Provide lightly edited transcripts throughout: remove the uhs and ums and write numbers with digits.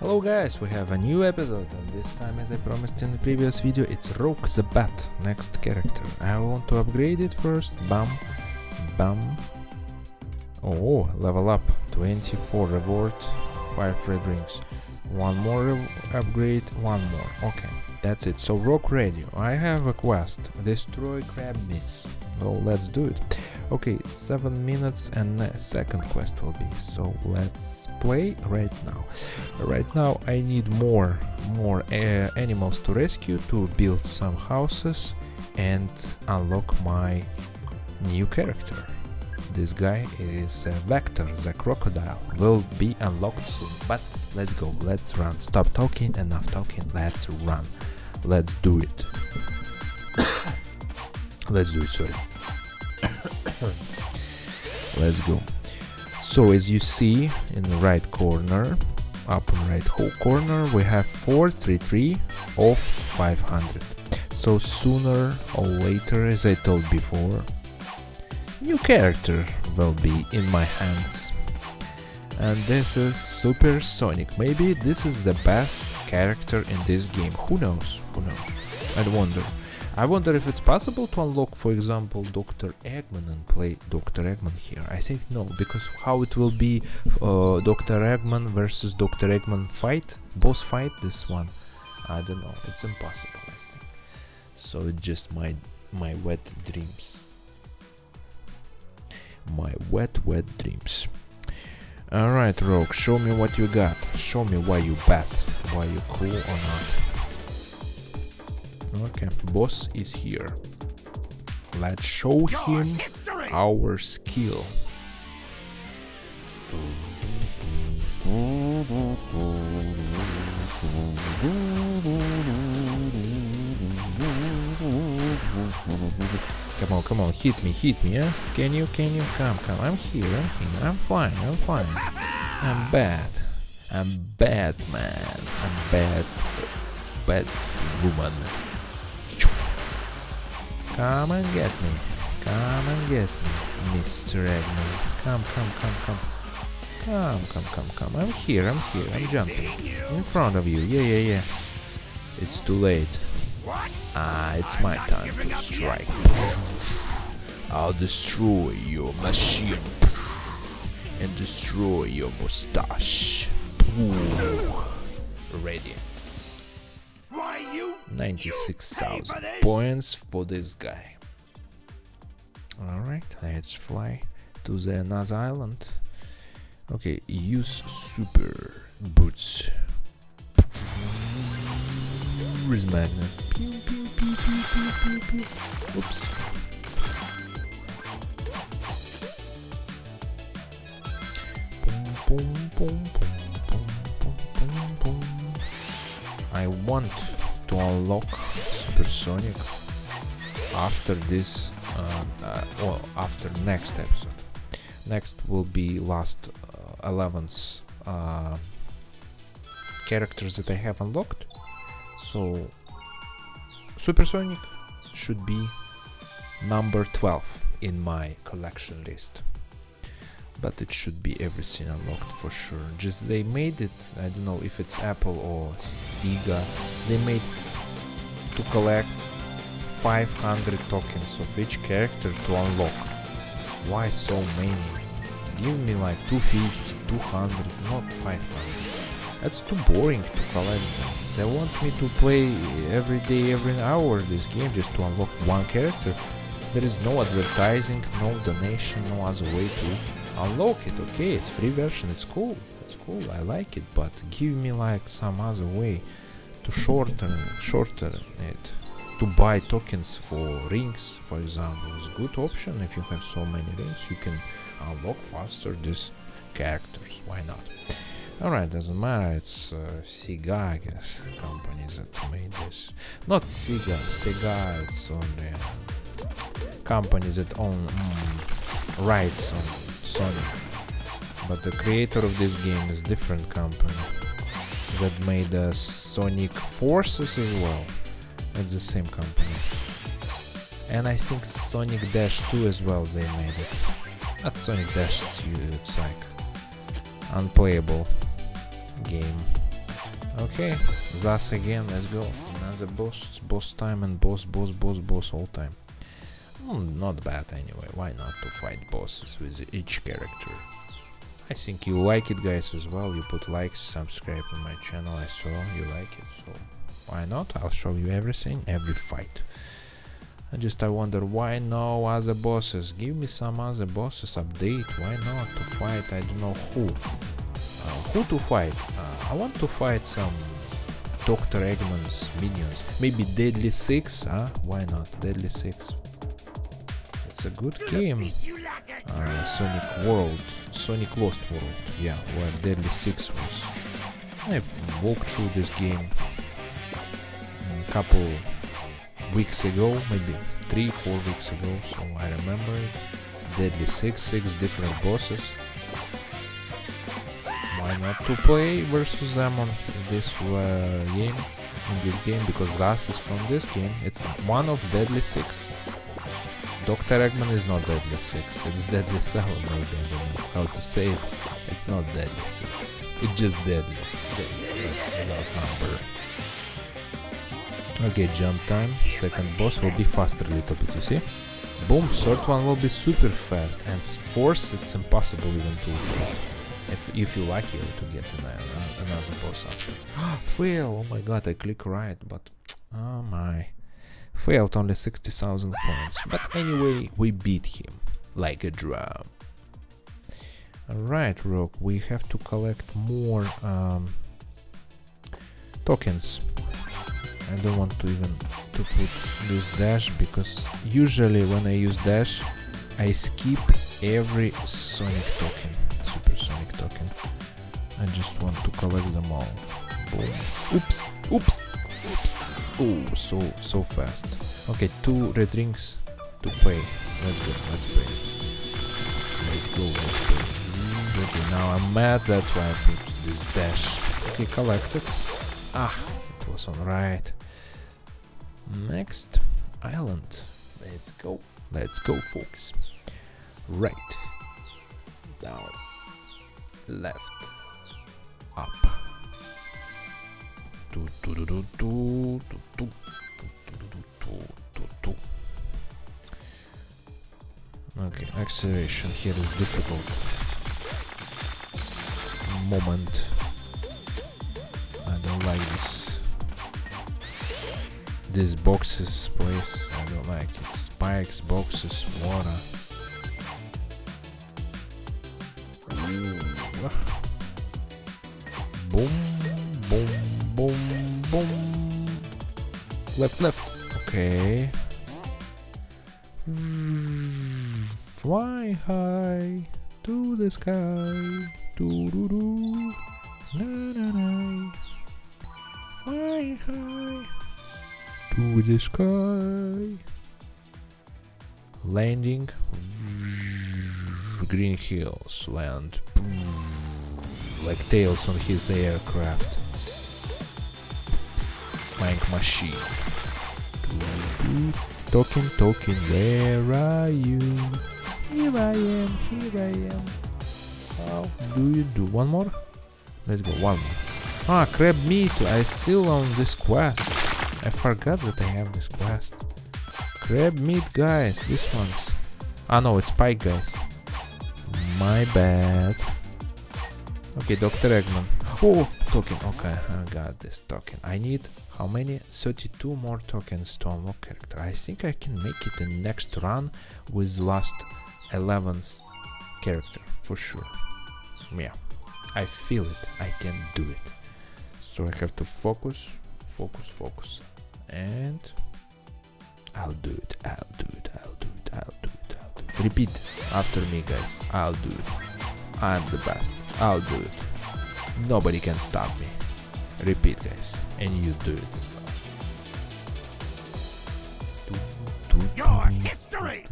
Hello guys, we have a new episode, and this time, as I promised in the previous video, it's Rouge the Bat, next character. I want to upgrade it first. Bam, bam. Oh, level up, 24 reward, 5 red rings. One more upgrade, one more. Okay, that's it. So Rock Radio, I have a quest, destroy crab meats. So let's do it. Okay, 7 minutes and the second quest will be, so let's play right now. Right now I need more animals to rescue, to build some houses and unlock my new character. This guy is Vector, the crocodile, will be unlocked soon, but let's go, let's run. Stop talking, enough talking, let's run. Let's do it. Let's do it, sorry. Let's go. So as you see in the right corner, upper right corner, we have 433 of 500. So sooner or later, as I told before, new character will be in my hands. And this is Super Sonic. Maybe this is the best character in this game. Who knows? Who knows? I wonder. I wonder if it's possible to unlock, for example, Dr. Eggman and play Dr. Eggman here. I think no, because how it will be Dr. Eggman versus Dr. Eggman fight, boss fight, this one, I don't know, it's impossible, I think. So it's just my wet dreams. My wet dreams. Alright, Rogue, show me what you got. Show me why you bat, why you cool or not. Okay, boss is here. Let's show him our skill. Come on, come on, hit me, yeah? Can you? Come, I'm here. I'm fine. I'm bad, man. I'm bad woman. Come and get me. Come and get me, Mr. Eggman. Come. Come. I'm here. I'm jumping. In front of you. Yeah. It's too late. It's my time to strike. I'll destroy your machine. And destroy your mustache. Ready. 96,000 points for this guy. Alright, let's fly to another island. Okay, use super boots. Where's magnet? Oops. I want to unlock Super Sonic after this, well, after next episode. Next will be last 11's characters that I have unlocked. So Super Sonic should be number 12 in my collection list. But it should be everything unlocked for sure. Just they made it, I don't know if it's Apple or SEGA, they made to collect 500 tokens of each character to unlock. Why so many? Give me like 250, 200, not 500. That's too boring to collect them. They want me to play every day, every hour this game just to unlock one character. There is no advertising, no donation, no other way to unlock it. Okay, it's free version, it's cool, I like it, but give me like some other way to shorten it. To buy tokens for rings, for example, is good option. If you have so many rings, you can unlock faster these characters, why not? Alright, doesn't matter, it's SEGA, I guess, company that made this. Not SEGA, SEGA, it's only companies that own rights on Sonic, but the creator of this game is different company that made the Sonic Forces as well. It's the same company, and I think Sonic Dash 2 as well, they made it. Not Sonic Dash 2, it's like unplayable game, Okay, Zazz again, let's go. Another boss, it's boss time and boss all time. Not bad anyway, why not to fight bosses with each character? I think you like it, guys, as well. You put likes, subscribe on my channel, I saw you like it, so why not? I'll show you everything, every fight. I wonder why no other bosses. Give me some other bosses update. Why not to fight? I don't know who. Who to fight? I want to fight some Dr. Eggman's minions. Maybe Deadly Six, huh? Why not? Deadly Six. It's a good game. Sonic World. Sonic Lost World. Yeah, where Deadly Six was. I walked through this game a couple weeks ago, maybe 3-4 weeks ago, so I remember it. Deadly Six, 6 different bosses. Why not to play versus them on this game, in this game, because Zazz is from this game. It's one of Deadly Six. Dr. Eggman is not Deadly Six, it's Deadly 7, maybe, I don't know how to say it. It's not Deadly Six, it's just Deadly, without number. Okay, jump time, second boss will be faster a little bit, you see? Boom, third one will be super fast, and fourth it's impossible even to shoot. If you're lucky to get another boss after. Fail! Oh my god, I click right, but... oh my... failed only 60,000 points, but anyway, we beat him. Like a drum. Alright, Rook, we have to collect more tokens. I don't want to even to put this dash, because usually when I use dash, I skip every Sonic token, Super Sonic token. I just want to collect them all. Boom. Oops, oops, oops. Oh, so fast. Okay, 2 red rings to pay. Let's go, let's pay. Let's go, let's pay. Okay, now I'm mad, that's why I put this dash. Okay, collected. Ah. Alright, next island, let's go folks, right, down, left, up, okay, acceleration here is difficult moment, I don't like this. These boxes, place, I don't like it. Spikes, boxes, water. Boom, boom, boom, boom. Left, left. Okay. Fly high to the sky. Doo doo doo. Na na na. Fly high. To the sky. Landing. Green hills. Land. Like Tails on his aircraft. Flying machine. Talking, talking. Where are you? Here I am. Here I am. How do you do? One more? Let's go. One more. Ah, crab meat. I still on this quest. I forgot that I have this quest. Crab meat, guys. This one's. Ah no, it's pike, guys. My bad. Okay, Dr. Eggman. Oh, token. Okay, I got this token. I need how many? 32 more tokens to unlock character. I think I can make it in next run with last 11th character for sure. Yeah, I feel it. I can do it. So I have to focus, focus, focus. And I'll do it, I'll do it, I'll do it, I'll do it, I'll do it. Repeat after me, guys. I'll do it. I'm the best. I'll do it. Nobody can stop me. Repeat, guys. And you do it as well. Your history!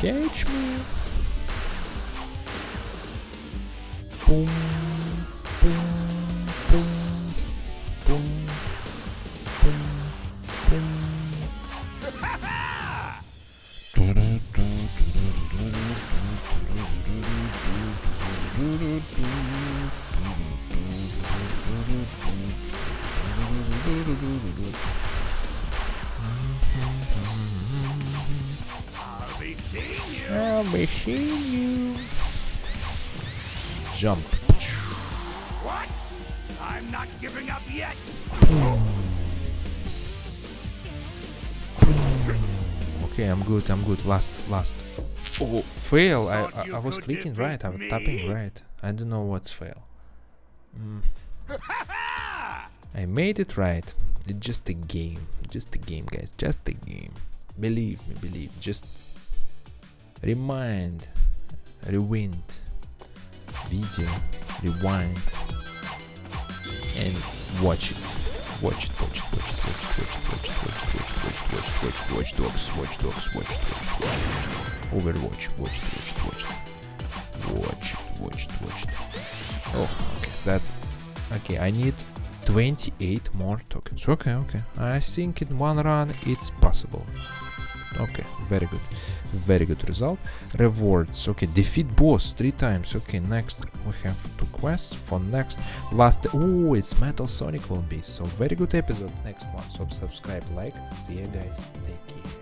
Catch me! Boom, boom, boom, boom, boom, boom. I'll be seeing you. Jump. What? I'm not giving up yet. Okay, I'm good. I'm good. Last. Oh, fail. I was clicking right. I was tapping right. I don't know what's fail. I made it right. It's just a game. Just a game, guys. Just a game. Believe me. Believe. Just. Remind, rewind, video, rewind, and watch it. Watch it. Oh, okay, that's it. Okay, I need 28 more tokens. Okay. I think in one run it's possible. Okay, very good. Very good result. Rewards. Okay, defeat boss 3 times. Okay, next we have 2 quests for next last. Oh, it's Metal Sonic will be. So very good episode next one. So subscribe, like. See you guys. Take care.